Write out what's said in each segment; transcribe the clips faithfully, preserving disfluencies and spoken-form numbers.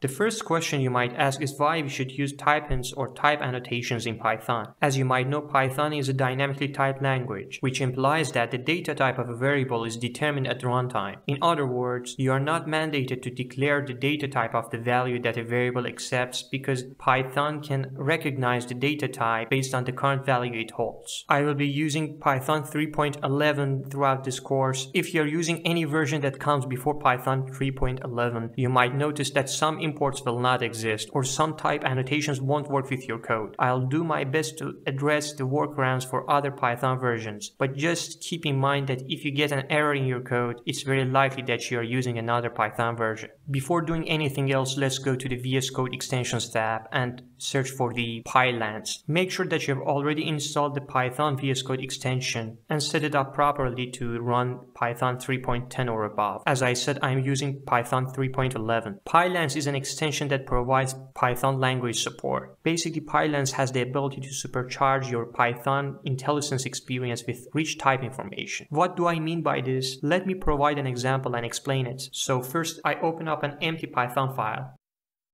The first question you might ask is why we should use type hints or type annotations in Python. As you might know, Python is a dynamically typed language, which implies that the data type of a variable is determined at runtime. In other words, you are not mandated to declare the data type of the value that a variable accepts because Python can recognize the data type based on the current value it holds. I will be using Python three point eleven throughout this course. If you are using any version that comes before Python three point eleven, you might notice that some imports will not exist or some type annotations won't work with your code. I'll do my best to address the workarounds for other Python versions, but just keep in mind that if you get an error in your code, it's very likely that you are using another Python version. Before doing anything else, let's go to the V S Code extensions tab and search for the Pylance. Make sure that you have already installed the Python V S Code extension and set it up properly to run Python three point ten or above. As I said, I'm using Python three point eleven. Pylance is an extension that provides Python language support. Basically, Pylance has the ability to supercharge your Python IntelliSense experience with rich type information. What do I mean by this? Let me provide an example and explain it. So first, I open up an empty Python file.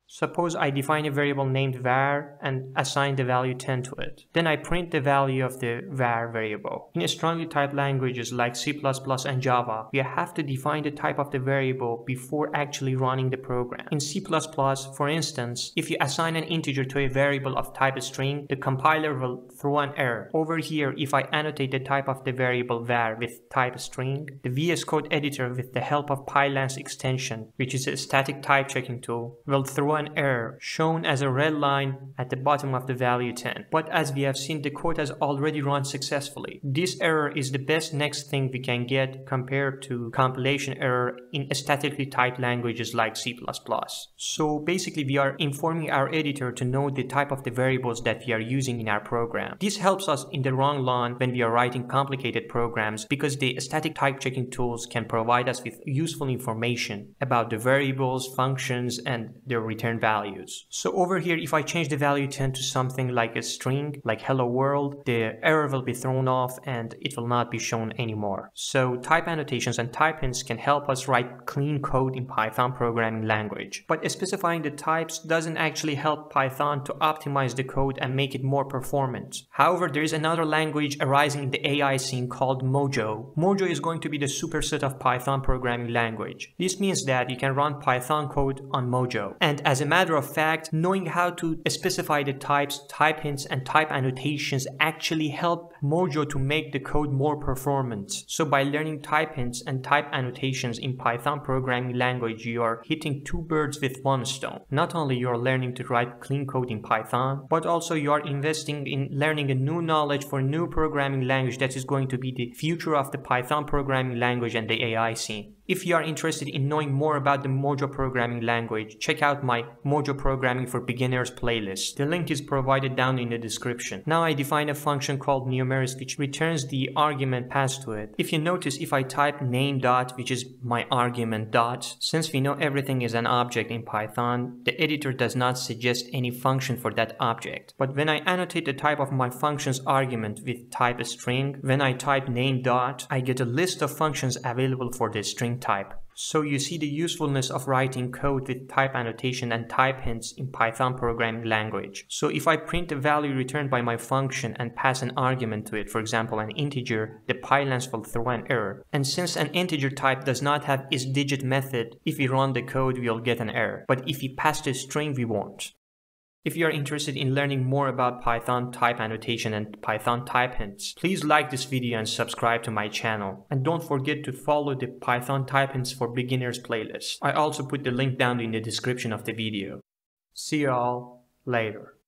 Suppose I define a variable named var and assign the value ten to it. Then I print the value of the var variable. In strongly typed languages like C plus plus and Java, we have to define the type of the variable before actually running the program. In C plus plus, for instance, if you assign an integer to a variable of type string, the compiler will throw an error. Over here, if I annotate the type of the variable var with type string, the V S Code editor with the help of Pylance extension, which is a static type checking tool, will throw an An error shown as a red line at the bottom of the value ten. But as we have seen, the code has already run successfully. This error is the best next thing we can get compared to compilation error in statically typed languages like C plus plus. So basically we are informing our editor to know the type of the variables that we are using in our program. This helps us in the long run when we are writing complicated programs because the static type checking tools can provide us with useful information about the variables, functions, and their return values. So over here, if I change the value ten to something like a string, like hello world, the error will be thrown off and it will not be shown anymore. So type annotations and type hints can help us write clean code in Python programming language. But specifying the types doesn't actually help Python to optimize the code and make it more performant. However, there is another language arising in the A I scene called Mojo. Mojo is going to be the superset of Python programming language. This means that you can run Python code on Mojo. And as As a matter of fact, knowing how to specify the types, type hints, and type annotations actually help Mojo to make the code more performant. So by learning type hints and type annotations in Python programming language, you are hitting two birds with one stone. Not only you are learning to write clean code in Python, but also you are investing in learning a new knowledge for a new programming language that is going to be the future of the Python programming language and the A I scene. If you are interested in knowing more about the Mojo programming language, check out my Mojo Programming for Beginners playlist. The link is provided down in the description. Now I define a function called numeris which returns the argument passed to it. If you notice, if I type name dot, which is my argument dot, since we know everything is an object in Python, the editor does not suggest any function for that object. But when I annotate the type of my function's argument with type string, when I type name dot, I get a list of functions available for this string type. So you see the usefulness of writing code with type annotation and type hints in Python programming language. So if I print the value returned by my function and pass an argument to it, for example an integer, the Pylance will throw an error. And since an integer type does not have its digit method, if we run the code we'll get an error. But if we pass the string we won't. If you are interested in learning more about Python type annotation and Python type hints, please like this video and subscribe to my channel. And don't forget to follow the Python type hints for beginners playlist. I also put the link down in the description of the video. See you all later.